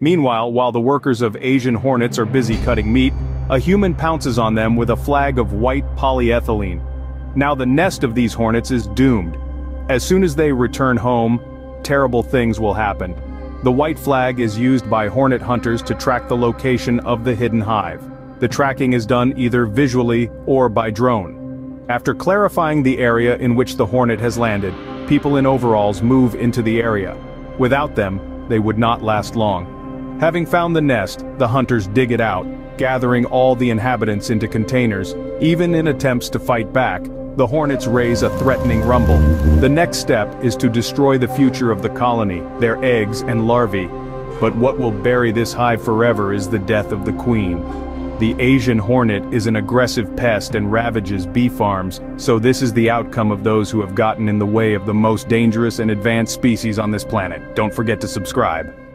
Meanwhile, while the workers of Asian Hornets are busy cutting meat, a human pounces on them with a flag of white polyethylene. Now the nest of these hornets is doomed. As soon as they return home, terrible things will happen. The white flag is used by hornet hunters to track the location of the hidden hive. The tracking is done either visually or by drone. After clarifying the area in which the hornet has landed, people in overalls move into the area. Without them, they would not last long. Having found the nest, the hunters dig it out, gathering all the inhabitants into containers. Even in attempts to fight back, the hornets raise a threatening rumble. The next step is to destroy the future of the colony, their eggs and larvae. But what will bury this hive forever is the death of the queen. The Asian hornet is an aggressive pest and ravages bee farms, so this is the outcome of those who have gotten in the way of the most dangerous and advanced species on this planet. Don't forget to subscribe.